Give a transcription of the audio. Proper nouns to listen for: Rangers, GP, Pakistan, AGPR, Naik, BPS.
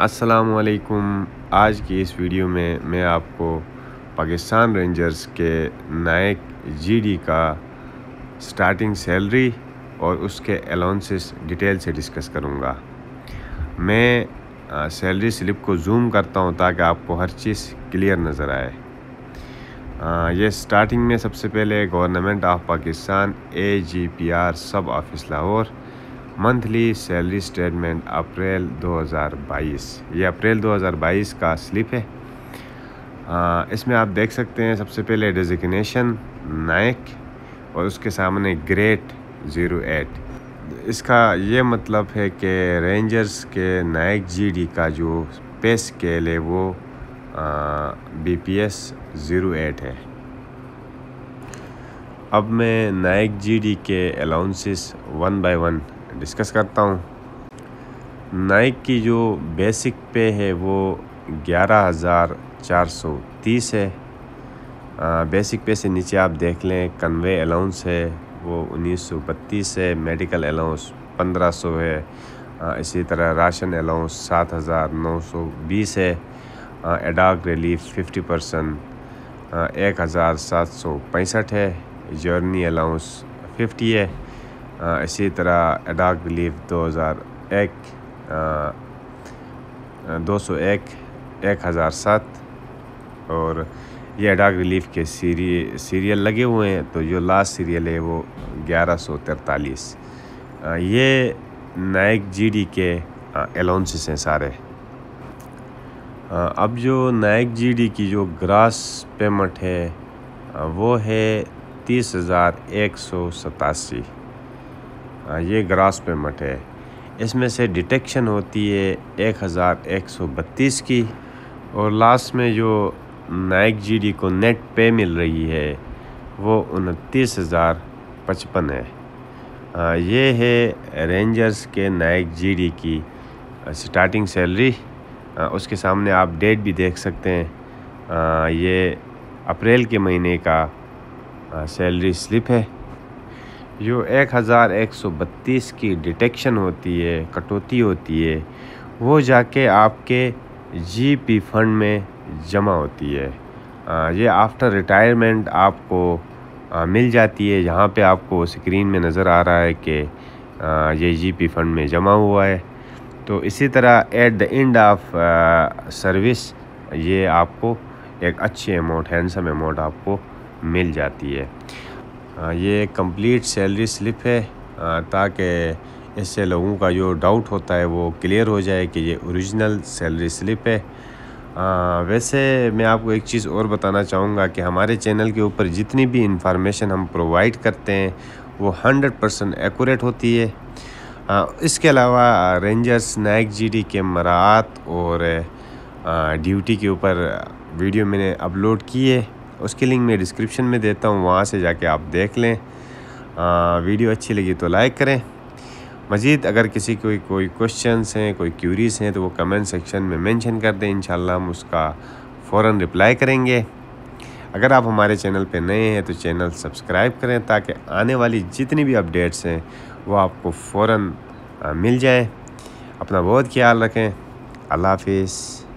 अस्सलाम वालेकुम। आज की इस वीडियो में मैं आपको पाकिस्तान रेंजर्स के नायक जीडी का स्टार्टिंग सैलरी और उसके अलाउंसेस डिटेल से डिस्कस करूंगा। मैं सैलरी स्लिप को जूम करता हूं ताकि आपको हर चीज़ क्लियर नज़र आए। ये स्टार्टिंग में सबसे पहले गवर्नमेंट ऑफ पाकिस्तान AGPR सब office Lahore monthly salary statement April 2022, ये अप्रैल 2022 का स्लिप है। इसमें आप देख सकते हैं सबसे पहले डेजिग्नेशन नायक और उसके सामने ग्रेड 08। इसका ये मतलब है कि रेंजर्स के नायक जीडी का जो पे स्केल है वो BPS 08 है। अब मैं नायक जीडी के allowances one by one discuss करता हूँ। नाइक की जो बेसिक पे है वो 11,430 है। बेसिक पे से नीचे आप देख लें कन्वे अलाउंस है वो 1932 है, मेडिकल अलाउंस 1500 है, इसी तरह राशन अलाउंस 7,920 है, एडाक रिलीफ 50% 1,765 है, जर्नी अलाउंस 50 है, इसी तरह एडाक रिलीफ 201 1007 और ये एडाक रिलीफ के सीरियल लगे हुए हैं। तो जो लास्ट सीरियल है वो 1143। ये नायक जीडी के अलाउंसेस हैं सारे। अब जो नायक जीडी की जो ग्रास पेमेंट है वो है 30,187, ये ग्रास पेमेंट है। इसमें से डिटेक्शन होती है 1,132 की और लास्ट में जो नायक जीडी को नेट पे मिल रही है वो 29,055 है। ये है रेंजर्स के नायक जीडी की स्टार्टिंग सैलरी। उसके सामने आप डेट भी देख सकते हैं। ये अप्रैल के महीने का सैलरी स्लिप है। जो 1,132 की डिटेक्शन होती है, कटौती होती है, वो जाके आपके GP फंड में जमा होती है। ये आफ्टर रिटायरमेंट आपको मिल जाती है। यहाँ पे आपको स्क्रीन में नज़र आ रहा है कि ये GP फंड में जमा हुआ है। तो इसी तरह at the end of service ये आपको एक अच्छी अमाउंट, हैंडसम अमाउंट आपको मिल जाती है। ये कंप्लीट सैलरी स्लिप है ताकि इससे लोगों का जो डाउट होता है वो क्लियर हो जाए कि ये ओरिजिनल सैलरी स्लिप है। वैसे मैं आपको एक चीज़ और बताना चाहूँगा कि हमारे चैनल के ऊपर जितनी भी इंफॉर्मेशन हम प्रोवाइड करते हैं वो 100% एक्यूरेट होती है। इसके अलावा रेंजर्स नायक जीडी के मरात और ड्यूटी के ऊपर वीडियो मैंने अपलोड की है, उसके लिंक मैं डिस्क्रिप्शन में देता हूँ, वहाँ से जाके आप देख लें। वीडियो अच्छी लगी तो लाइक करें। मज़ीद अगर किसी को कोई क्वेश्चंस हैं, कोई क्यूरीज़ हैं तो वो कमेंट सेक्शन में मेंशन कर दें, इंशाल्लाह हम उसका फ़ौरन रिप्लाई करेंगे। अगर आप हमारे चैनल पे नए हैं तो चैनल सब्सक्राइब करें ताकि आने वाली जितनी भी अपडेट्स हैं वो आपको फ़ौरन मिल जाए। अपना बहुत ख्याल रखें। अल्लाह हाफिज़।